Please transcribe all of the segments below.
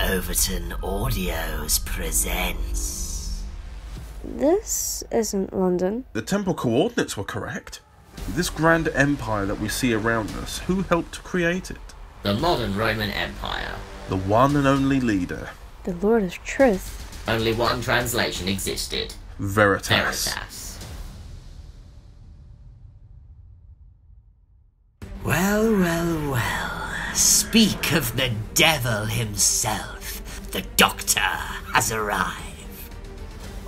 Overton Audios presents... This isn't London. The temple coordinates were correct. This grand empire that we see around us, who helped create it? The modern Roman Empire. The one and only leader. The Lord of Truth. Only one translation existed. Veritas. Well. Speak of the devil himself. The Doctor has arrived.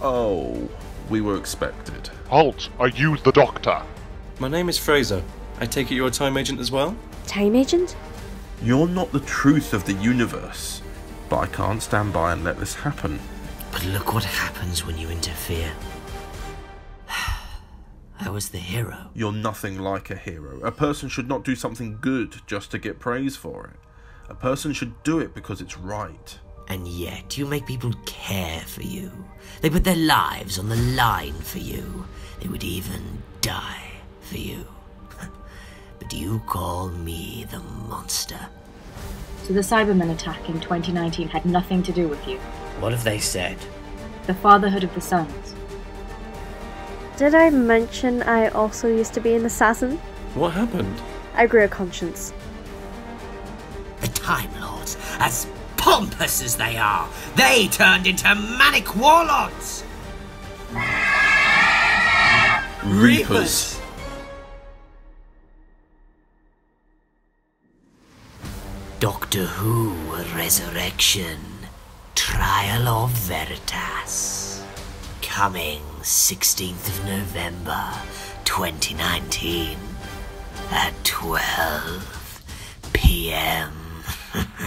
Oh, we were expected. Halt! Are you the Doctor? My name is Fraser. I take it you're a Time Agent as well? Time Agent? You're not the truth of the universe. But I can't stand by and let this happen. But look what happens when you interfere. I was the hero. You're nothing like a hero. A person should not do something good just to get praise for it. A person should do it because it's right. And yet, you make people care for you. They put their lives on the line for you. They would even die for you. But you call me the monster. So the Cybermen attack in 2019 had nothing to do with you? What have they said? The Fatherhood of the Sons. Did I mention I also used to be an assassin? What happened? I grew a conscience. The Time Lords, as pompous as they are, they turned into manic warlords! Reapers! Doctor Who Resurrection, Trial of Veritas. Coming 16th of November, 2019, at 12 p.m.